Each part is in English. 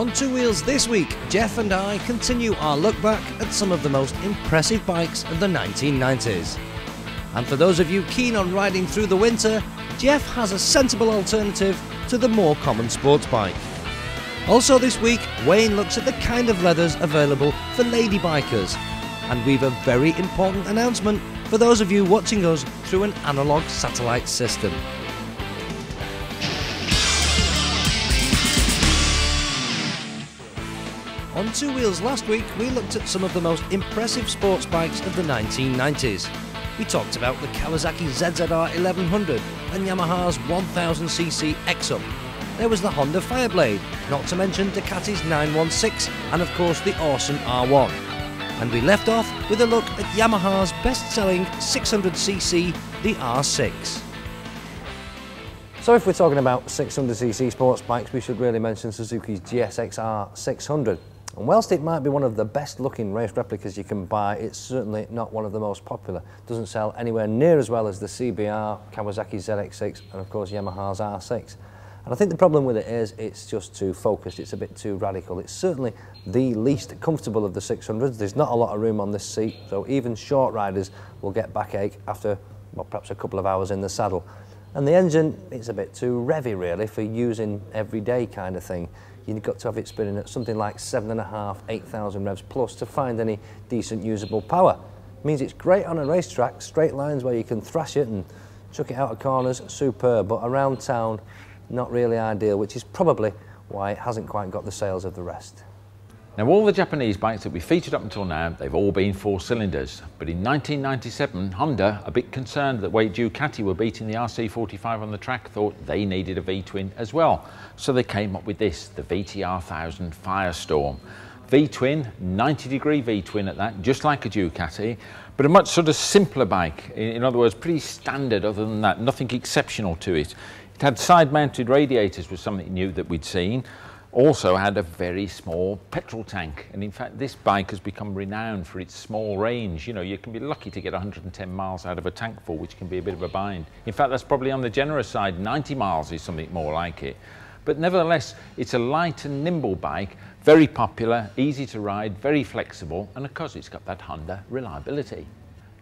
On Two Wheels this week, Jeff and I continue our look back at some of the most impressive bikes of the 1990s. And for those of you keen on riding through the winter, Jeff has a sensible alternative to the more common sports bike. Also this week, Wayne looks at the kind of leathers available for lady bikers, and we've a very important announcement for those of you watching us through an analog satellite system. On Two Wheels last week, we looked at some of the most impressive sports bikes of the 1990s. We talked about the Kawasaki ZZR 1100 and Yamaha's 1000cc X-Up. There was the Honda Fireblade, not to mention Ducati's 916 and of course the awesome R1. And we left off with a look at Yamaha's best-selling 600cc, the R6. So if we're talking about 600cc sports bikes, we should really mention Suzuki's GSXR 600. And whilst it might be one of the best looking race replicas you can buy, it's certainly not one of the most popular. It doesn't sell anywhere near as well as the CBR, Kawasaki ZX6 and of course Yamaha's R6. And I think the problem with it is it's just too focused, it's a bit too radical. It's certainly the least comfortable of the 600s. There's not a lot of room on this seat, so even short riders will get backache after, well, perhaps a couple of hours in the saddle. And the engine, it's a bit too revvy really for using everyday kind of thing. You've got to have it spinning at something like 7.5, 8,000 revs plus to find any decent usable power. It means it's great on a racetrack, straight lines where you can thrash it and chuck it out of corners, superb, but around town, not really ideal, which is probably why it hasn't quite got the sales of the rest. Now all the Japanese bikes that we featured up until now, they've all been four cylinders, but in 1997 Honda, a bit concerned that way Ducati were beating the RC45 on the track, thought they needed a V-twin as well. So they came up with this, the VTR 1000 Firestorm. V-twin, 90-degree V-twin at that, just like a Ducati, but a much sort of simpler bike, in other words pretty standard other than that, nothing exceptional to it. It had side-mounted radiators, was something new that we'd seen. Also had a very small petrol tank, and in fact this bike has become renowned for its small range. You know, you can be lucky to get 110 miles out of a tank full, which can be a bit of a bind. In fact that's probably on the generous side, 90 miles is something more like it. But nevertheless it's a light and nimble bike, very popular, easy to ride, very flexible, and of course it's got that Honda reliability.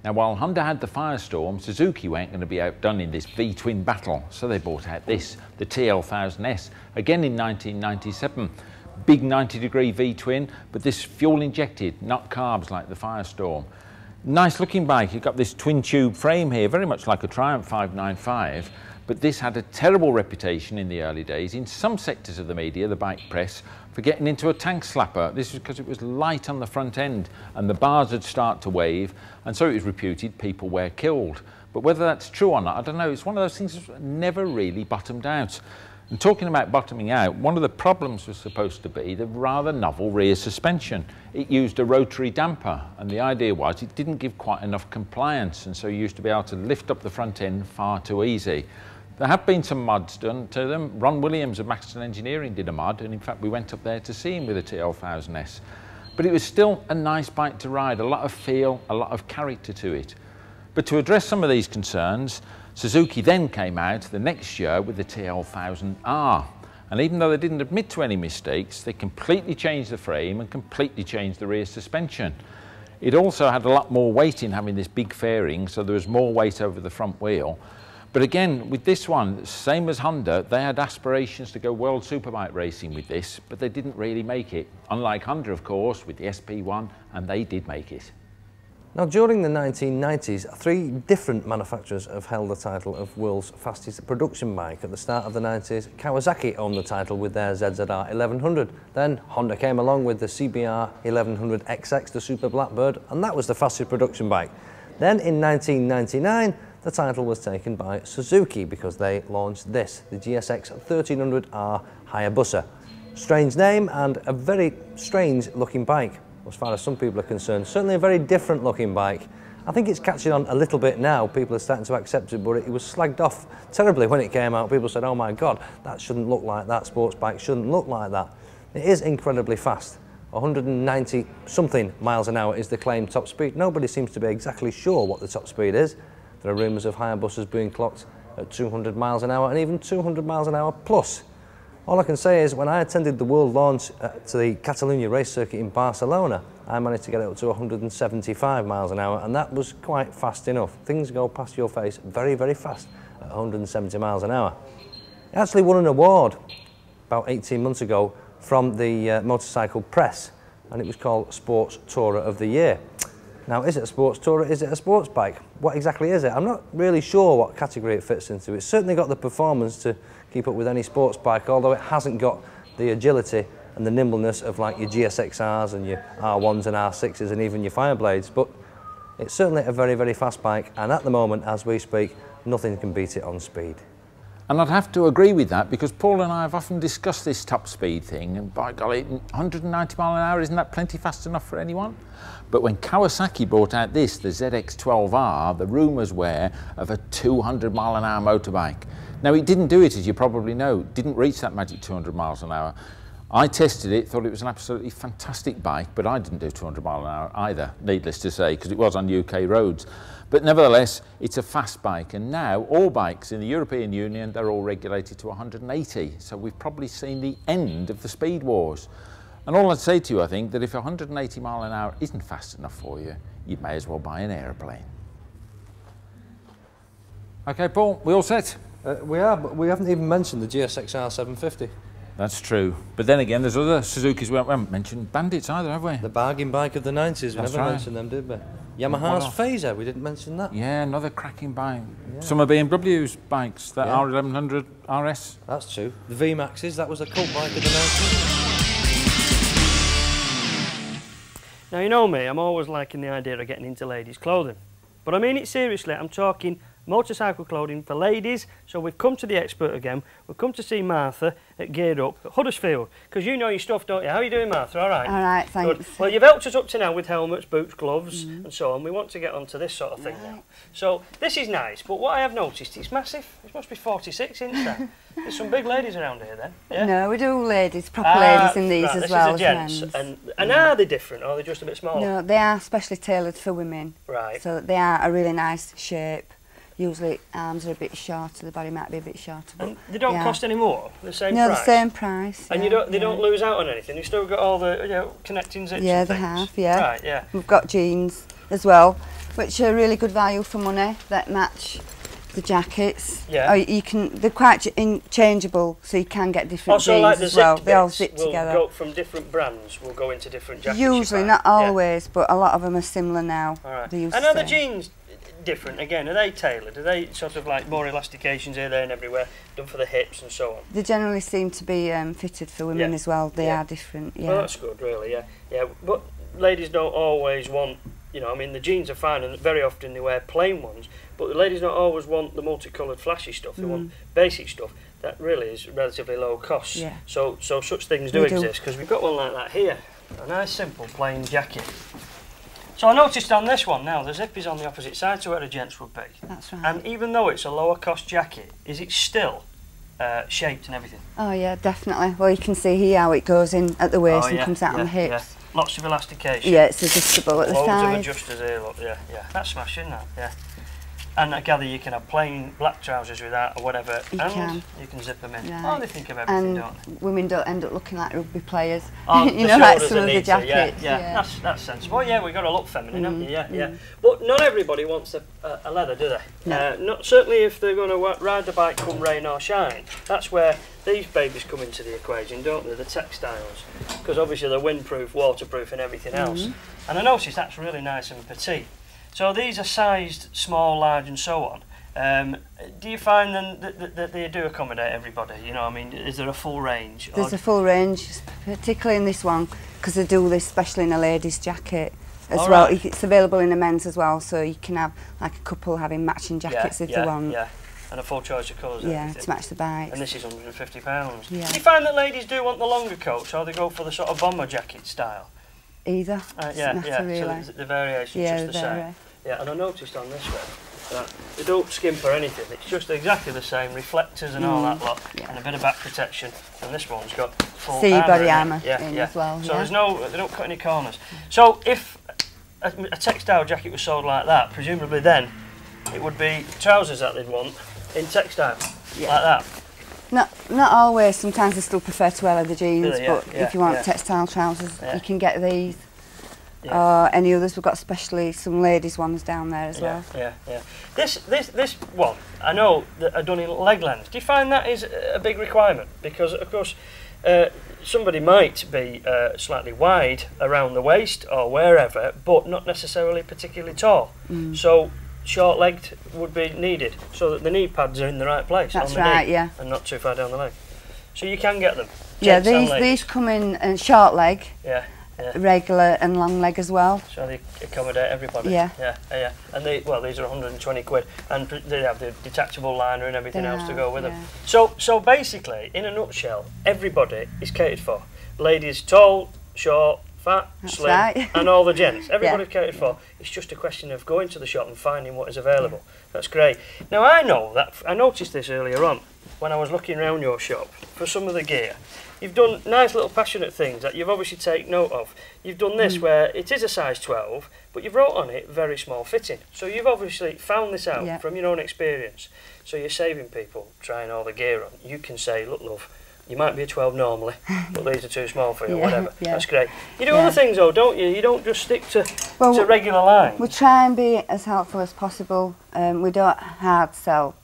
Now while Honda had the Firestorm, Suzuki weren't going to be outdone in this V-twin battle, so they brought out this, the TL-1000S, again in 1997. Big 90-degree V-twin, but this fuel-injected, not carbs like the Firestorm. Nice looking bike, you've got this twin-tube frame here, very much like a Triumph 595, but this had a terrible reputation in the early days, in some sectors of the media, the bike press, for getting into a tank slapper. This was because it was light on the front end and the bars would start to wave, and so it was reputed people were killed. But whether that's true or not, I don't know. It's one of those things that's never really bottomed out. And talking about bottoming out, one of the problems was supposed to be the rather novel rear suspension. It used a rotary damper, and the idea was it didn't give quite enough compliance, and so you used to be able to lift up the front end far too easy. There have been some mods done to them. Ron Williams of Maxton Engineering did a mod, and in fact we went up there to see him with a TL-1000S. But it was still a nice bike to ride, a lot of feel, a lot of character to it. But to address some of these concerns, Suzuki then came out the next year with the TL-1000R. And even though they didn't admit to any mistakes, they completely changed the frame and completely changed the rear suspension. It also had a lot more weight in having this big fairing, so there was more weight over the front wheel. But again, with this one, same as Honda, they had aspirations to go world superbike racing with this, but they didn't really make it. Unlike Honda, of course, with the SP1, and they did make it. Now, during the 1990s, three different manufacturers have held the title of world's fastest production bike. At the start of the 90s, Kawasaki owned the title with their ZZR 1100. Then Honda came along with the CBR 1100XX, the Super Blackbird, and that was the fastest production bike. Then in 1999, the title was taken by Suzuki because they launched this, the GSX 1300R Hayabusa. Strange name and a very strange looking bike, as far as some people are concerned. Certainly a very different looking bike. I think it's catching on a little bit now. People are starting to accept it, but it was slagged off terribly when it came out. People said, oh my God, that shouldn't look like that, sports bike shouldn't look like that. It is incredibly fast. 190 something miles an hour is the claimed top speed. Nobody seems to be exactly sure what the top speed is. There are rumours of Hayabusas being clocked at 200 miles an hour and even 200 miles an hour plus. All I can say is when I attended the world launch to the Catalunya race circuit in Barcelona, I managed to get it up to 175 miles an hour, and that was quite fast enough. Things go past your face very, very fast at 170 miles an hour. I actually won an award about 18 months ago from the motorcycle press, and it was called Sports Tourer of the Year. Now, is it a sports tourer? Is it a sports bike? What exactly is it? I'm not really sure what category it fits into. It's certainly got the performance to keep up with any sports bike, although it hasn't got the agility and the nimbleness of like your GSXRs and your R1s and R6s and even your Fireblades, but it's certainly a very, very fast bike, and at the moment, as we speak, nothing can beat it on speed. And I'd have to agree with that, because Paul and I have often discussed this top speed thing, and by golly, 190 mile an hour, isn't that plenty fast enough for anyone? But when Kawasaki brought out this, the ZX12R, the rumours were of a 200 mile an hour motorbike. Now, it didn't do it, as you probably know, it didn't reach that magic 200 miles an hour. I tested it, thought it was an absolutely fantastic bike, but I didn't do 200 mile an hour either, needless to say, because it was on UK roads. But nevertheless, it's a fast bike, and now all bikes in the European Union, they're all regulated to 180, so we've probably seen the end of the speed wars. And all I'd say to you, I think, that if 180 mile an hour isn't fast enough for you, you may as well buy an aeroplane. Okay, Paul, we all set? We are, but we haven't even mentioned the GSX-R 750. That's true. But then again, there's other Suzukis. We haven't mentioned Bandits either, have we? The bargain bike of the 90s. We never mentioned them, did we? Yamaha's Phaser, we didn't mention that. Yeah, another cracking bike. Yeah. Some of BMW's bikes, that R1100 RS. That's true. The V-Maxes, that was the cult bike of the 90s. Now, you know me, I'm always liking the idea of getting into ladies' clothing. But I mean it seriously, I'm talking motorcycle clothing for ladies. So we've come to the expert again. We've come to see Martha at Geared Up at Huddersfield, because you know your stuff, don't you? How are you doing, Martha? All right? All right, thanks. Good. Well, you've helped us up to now with helmets, boots, gloves and so on. We want to get onto this sort of thing now. So this is nice, but what I have noticed, it's massive. It must be 46 inch there. There's some big ladies around here then. Yeah? No, we do all ladies, proper ladies in these as well as men's. And are they different, or are they just a bit smaller? No, they are specially tailored for women. Right. So they are a really nice shape. Usually arms are a bit shorter, the body might be a bit shorter. But and they don't cost any more? The same price? No, the same price. And you don't, they don't lose out on anything? You've still got all the connecting zips and things? Yeah, they have, Right, We've got jeans as well, which are really good value for money, that match the jackets. Yeah. Or you can, they're quite changeable, so you can get different jeans like the as well. They all zip together. Go from different brands will go into different jackets? Usually, not always, but a lot of them are similar now. All right. And are the jeans different again? Are they tailored? Are they sort of like more elastications here, there and everywhere, done for the hips and so on? They generally seem to be fitted for women as well. They are different, Well, that's good, really, But ladies don't always want, you know, I mean, the jeans are fine and very often they wear plain ones, but the ladies don't always want the multicoloured flashy stuff. They want basic stuff that really is relatively low cost. Yeah. So such things do exist, because we've got one like that here. A nice, simple, plain jacket. So I noticed on this one now, the zip is on the opposite side to where the gents would be. That's right. And even though it's a lower cost jacket, is it still shaped and everything? Oh yeah, definitely. Well, you can see here how it goes in at the waist and comes out on the hips. Yeah. Lots of elastication. Yeah, it's adjustable at the side. Loads of adjusters here, look, That's smashing, that, And I gather you can have plain black trousers with that or whatever, you can zip them in. Right. Oh, they think of everything, don't they? Women don't end up looking like rugby players, you know, like some of the jackets. That's sensible. Yeah, we've got to look feminine, haven't we? But not everybody wants a leather, do they? No. Not, certainly if they're going to ride the bike come rain or shine. That's where these babies come into the equation, don't they? The textiles, because obviously they're windproof, waterproof and everything else. And I noticed that's really nice and petite. So these are sized small, large and so on. Do you find then that they do accommodate everybody? You know, I mean, is there a full range? There's a full range, particularly in this one, because they do this especially in a lady's jacket as well. Right. It's available in a men's as well, so you can have like a couple having matching jackets if they want. Yeah. And a full choice of colours. Yeah, to match the bike. And this is £150. Yeah. Do you find that ladies do want the longer coats, or they go for the sort of bomber jacket style? Either. Really. So the variation's just the same. Yeah, and I noticed on this one that they don't skimp or anything, it's just exactly the same, reflectors and all that lot, and a bit of back protection, and this one's got full body armour as well. So there's no, they don't cut any corners. So if a textile jacket was sold like that, presumably then it would be trousers that they'd want in textile, like that. Not always. Sometimes I still prefer to wear leather jeans, but if you want textile trousers, you can get these. Yeah. Or any others. We've got especially some ladies' ones down there as well. Yeah, yeah. This one, I know that are done in leg lengths. Do you find that is a big requirement? Because of course, somebody might be slightly wide around the waist or wherever, but not necessarily particularly tall. Mm. So short-legged would be needed, so that the knee pads are in the right place. That's on the knee, and not too far down the leg. So you can get them. Yeah, these come in short leg. Yeah. Yeah. Regular and long leg as well. So they accommodate everybody. Yeah, yeah, yeah. And they, well, these are 120 quid, and they have the detachable liner and everything else to go with them. So basically, in a nutshell, everybody is catered for. Ladies, tall, short, fat, slim, and all the gents. Everybody's catered for. It's just a question of going to the shop and finding what is available. That's great. Now I know that I noticed this earlier on when I was looking around your shop for some of the gear. You've done nice little passionate things that you've obviously taken note of. You've done this where it is a size 12, but you've wrote on it very small fitting. So you've obviously found this out from your own experience. So you're saving people trying all the gear on. You can say, look, love, you might be a 12 normally, but these are too small for you, or whatever. Yeah. That's great. You do other things though, don't you? You don't just stick to regular lines. We try and be as helpful as possible. We don't hard sell.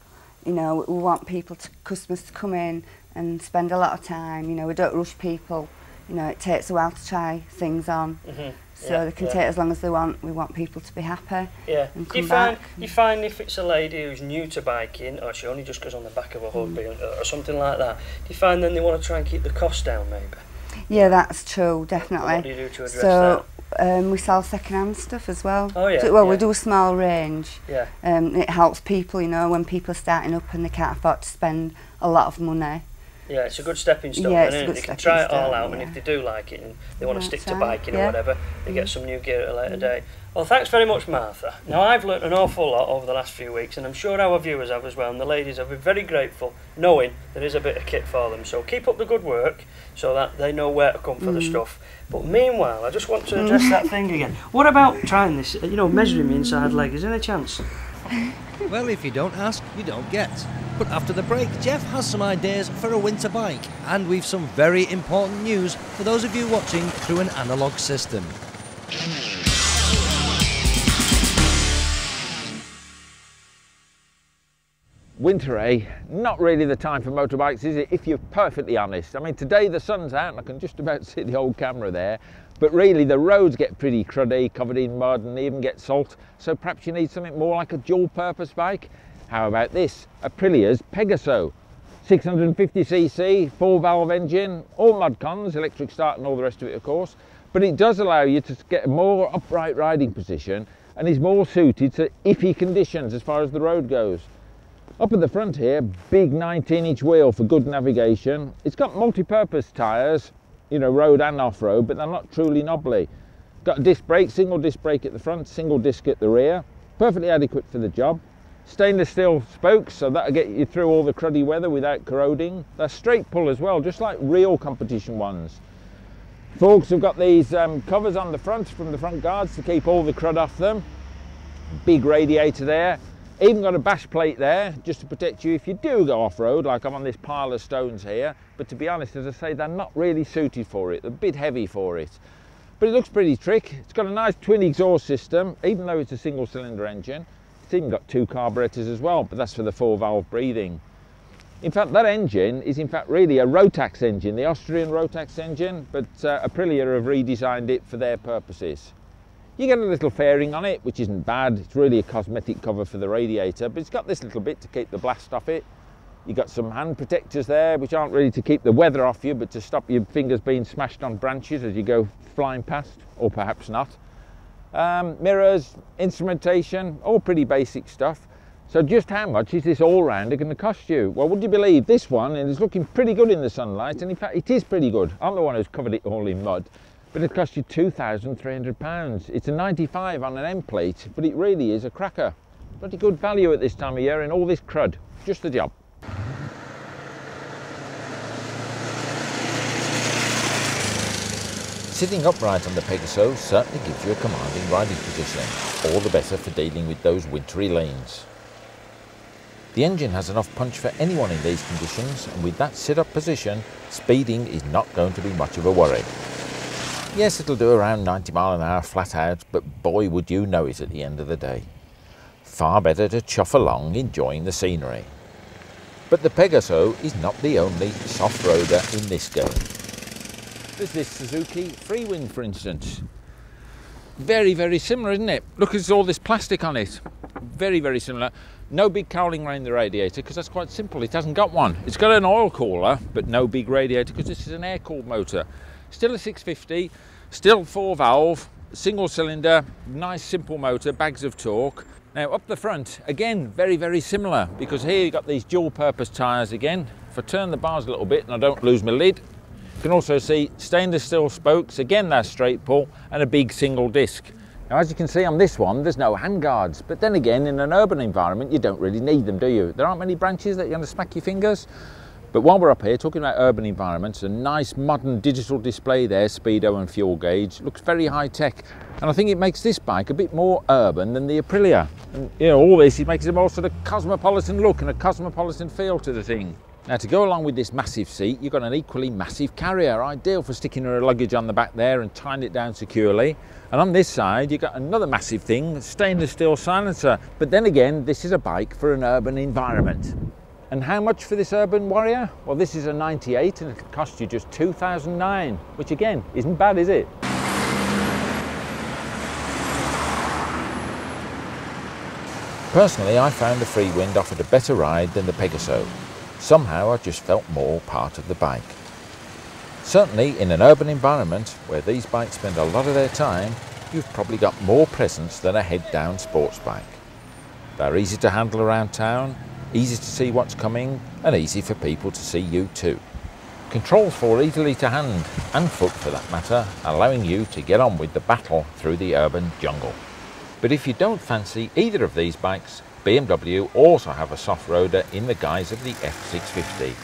You know, we want customers to come in and spend a lot of time. You know, we don't rush people. You know, it takes a while to try things on, so they can take as long as they want. We want people to be happy. Yeah. And come back. You find if it's a lady who's new to biking, or she only just goes on the back of a hood or something like that, do you find then they want to try and keep the cost down, maybe? Yeah, that's true, definitely. What do you do to address that? We sell second-hand stuff as well. Oh, yeah. We do a small range. Yeah. It helps people, you know, when people are starting up and they can't afford to spend a lot of money. Yeah, it's a good stepping stone. Yeah, it's a good stepping stone. They can try it all out, and if they do like it and they want to stick to biking or whatever, they get some new gear at a later date. Well, thanks very much, Martha. Now, I've learnt an awful lot over the last few weeks, and I'm sure our viewers have as well, and the ladies have been very grateful knowing there is a bit of kit for them. So keep up the good work so that they know where to come for the stuff. But meanwhile, I just want to address that thing again. What about trying this, you know, measuring the inside leg? Is there any chance? Well, if you don't ask, you don't get. But after the break, Jeff has some ideas for a winter bike, and we've some very important news for those of you watching through an analogue system. Winter, not really the time for motorbikes, is it, if you're perfectly honest? I mean, today the sun's out and I can just about see the old camera there, but really the roads get pretty cruddy, covered in mud, and they even get salt, so perhaps you need something more like a dual-purpose bike. How about this? Aprilia's Pegaso. 650cc, 4-valve engine, all mud cons, electric start and all the rest of it, of course, but it does allow you to get a more upright riding position and is more suited to iffy conditions as far as the road goes. Up at the front here, big 19-inch wheel for good navigation. It's got multi-purpose tyres, you know, road and off-road, but they're not truly knobbly. Got a disc brake, single disc brake at the front, single disc at the rear. Perfectly adequate for the job. Stainless steel spokes, so that'll get you through all the cruddy weather without corroding. They're straight pull as well, just like real competition ones. Forks have got these covers on the front from the front guards to keep all the crud off them. Big radiator there. Even got a bash plate there just to protect you if you do go off-road, like I'm on this pile of stones here, but to be honest, as I say, they're not really suited for it. They're a bit heavy for it, but it looks pretty trick. It's got a nice twin exhaust system, even though it's a single cylinder engine. It's even got 2 carburetors as well, but that's for the 4-valve breathing. In fact, that engine is in fact really a Rotax engine, the Austrian Rotax engine, but Aprilia have redesigned it for their purposes. You get a little fairing on it, which isn't bad. It's really a cosmetic cover for the radiator, but it's got this little bit to keep the blast off it. You've got some hand protectors there, which aren't really to keep the weather off you, but to stop your fingers being smashed on branches as you go flying past, or perhaps not. Mirrors, instrumentation, all pretty basic stuff. So just how much is this all-rounder going to cost you? Well, would you believe this one is looking pretty good in the sunlight, and in fact it is pretty good. I'm the one who's covered it all in mud. But it costs you £2,300. It's a 95 on an M plate, but it really is a cracker. Bloody good value at this time of year in all this crud. Just the job. Sitting upright on the Pegaso certainly gives you a commanding riding position. All the better for dealing with those wintry lanes. The engine has enough punch for anyone in these conditions, and with that sit-up position, speeding is not going to be much of a worry. Yes, it'll do around 90 mile an hour flat out, but boy would you know it at the end of the day. Far better to chuff along enjoying the scenery. But the Pegaso is not the only soft roader in this game. There's this Suzuki Freewind, for instance. Very, very similar, isn't it? Look, there's all this plastic on it. Very, very similar. No big cowling around the radiator, because that's quite simple. It hasn't got one. It's got an oil cooler, but no big radiator, because this is an air-cooled motor. Still a 650, still 4-valve, single cylinder, nice simple motor, bags of torque. Now up the front, again, very, very similar, because here you've got these dual-purpose tyres again. If I turn the bars a little bit and I don't lose my lid, you can also see stainless steel spokes, again that's straight pull, and a big single disc. Now, as you can see on this one, there's no handguards, but then again, in an urban environment, you don't really need them, do you? There aren't many branches that you're going to smack your fingers. But while we're up here, talking about urban environments, a nice modern digital display there, speedo and fuel gauge, looks very high-tech. And I think it makes this bike a bit more urban than the Aprilia. And, you know, all this, it makes a more sort of cosmopolitan look and a cosmopolitan feel to the thing. Now, to go along with this massive seat, you've got an equally massive carrier, ideal for sticking your luggage on the back there and tying it down securely. And on this side, you've got another massive thing, stainless steel silencer. But then again, this is a bike for an urban environment. And how much for this urban warrior? Well, this is a 98 and it'll cost you just £2,009, which again, isn't bad, is it? Personally, I found the Freewind offered a better ride than the Pegaso. Somehow I just felt more part of the bike. Certainly in an urban environment where these bikes spend a lot of their time, you've probably got more presence than a head-down sports bike. They're easy to handle around town, easy to see what's coming, and easy for people to see you too. Controls fall easily to hand, and foot for that matter, allowing you to get on with the battle through the urban jungle. But if you don't fancy either of these bikes, BMW also have a soft roader in the guise of the F650.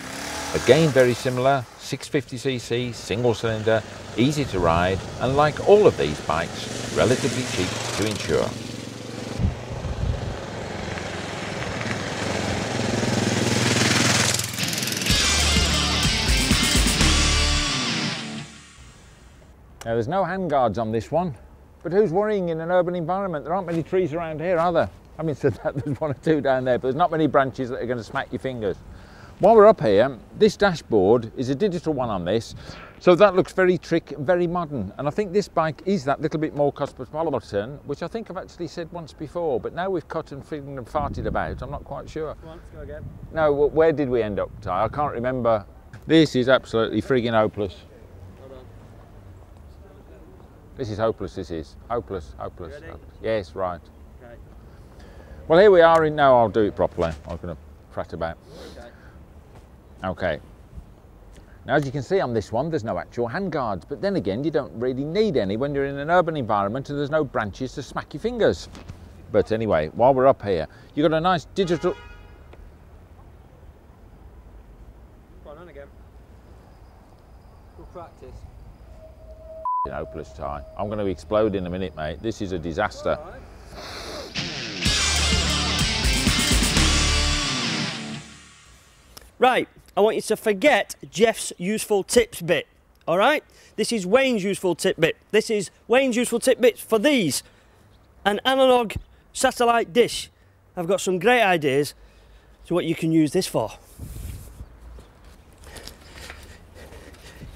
Again, very similar, 650cc, single cylinder, easy to ride, and like all of these bikes, relatively cheap to insure. Now, there's no handguards on this one, but who's worrying in an urban environment? There aren't many trees around here, are there? I mean, said that, there's one or two down there, but there's not many branches that are going to smack your fingers. While we're up here, this dashboard is a digital one on this, so that looks very trick, very modern. And I think this bike is that little bit more cosmopolitan, which I think I've actually said once before, but now we've cut and fiddled and farted about, I'm not quite sure. Come on, let's go again. No, well, where did we end up, Ty? I can't remember. This is absolutely frigging hopeless. Hold on. This is hopeless, this is. Hopeless, hopeless. Ready? Hopeless. Yes, right. Well, here we are in, now I'll do it properly. I'm going to prat about. Okay. Now, as you can see on this one, there's no actual handguards, but then again, you don't really need any when you're in an urban environment and there's no branches to smack your fingers. But anyway, while we're up here, you've got a nice digital... Go on again. We'll practice. Hopeless tie. I'm going to explode in a minute, mate. This is a disaster. Right, I want you to forget Jeff's useful tips bit, all right? This is Wayne's useful tip bit. This is Wayne's useful tip bits for these. An analog satellite dish. I've got some great ideas to what you can use this for.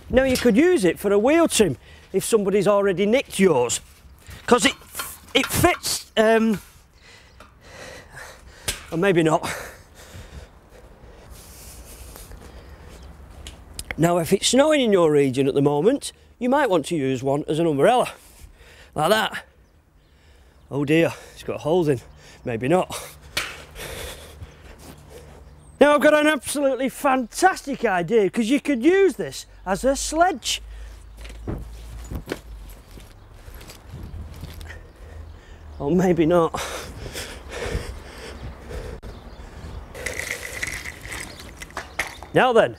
Now, you could use it for a wheel trim if somebody's already nicked yours, because it fits, or maybe not. Now, if it's snowing in your region at the moment, you might want to use one as an umbrella, like that. Oh dear, it's got holes in. Maybe not. Now, I've got an absolutely fantastic idea, because you could use this as a sledge. Or maybe not. Now then.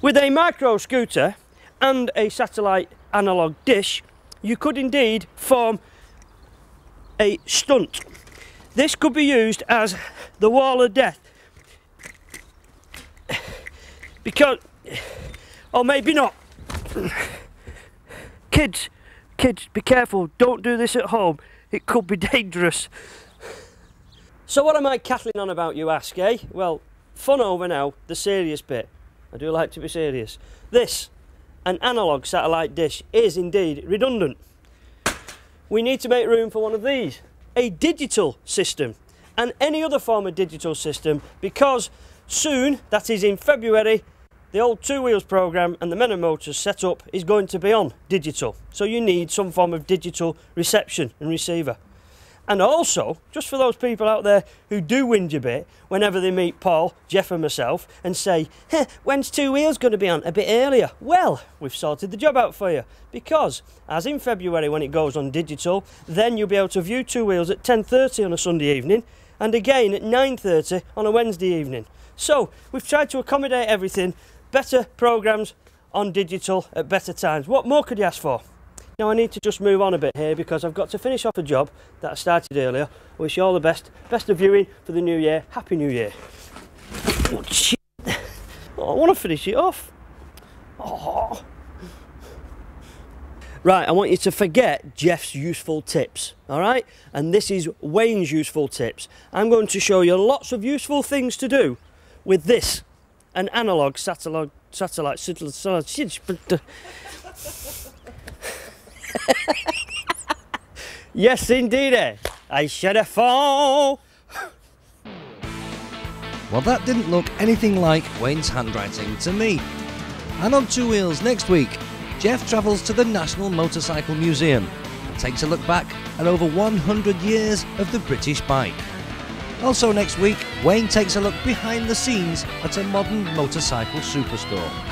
With a micro scooter and a satellite analog dish, you could indeed form a stunt. This could be used as the wall of death. because, or maybe not. Kids, be careful, don't do this at home, it could be dangerous. So what am I cattling on about, you ask, eh? Well, fun over now, the serious bit. I do like to be serious. This, an analogue satellite dish, is indeed redundant. We need to make room for one of these, a digital system, and any other form of digital system, because soon, that is in February, the old Two Wheels programme and the Men & Motors setup is going to be on digital. So you need some form of digital reception and receiver. And also, just for those people out there who do whinge a bit whenever they meet Paul, Jeff and myself and say, hey, when's Two Wheels going to be on? A bit earlier. Well, we've sorted the job out for you, because as in February when it goes on digital, then you'll be able to view Two Wheels at 10:30 on a Sunday evening and again at 9:30 on a Wednesday evening. So we've tried to accommodate everything. Better programs on digital at better times. What more could you ask for? Now I need to just move on a bit here because I've got to finish off a job that I started earlier. I wish you all the best. Best of viewing for the new year. Happy New Year. Oh, shit. Oh, I want to finish it off. Oh. Right, I want you to forget Jeff's useful tips, all right? And this is Wayne's useful tips. I'm going to show you lots of useful things to do with this. An analogue satellite. Yes, indeed, eh? I should have fallen. Well, that didn't look anything like Wayne's handwriting to me. And on Two Wheels next week, Jeff travels to the National Motorcycle Museum and takes a look back at over 100 years of the British bike. Also next week, Wayne takes a look behind the scenes at a modern motorcycle superstore.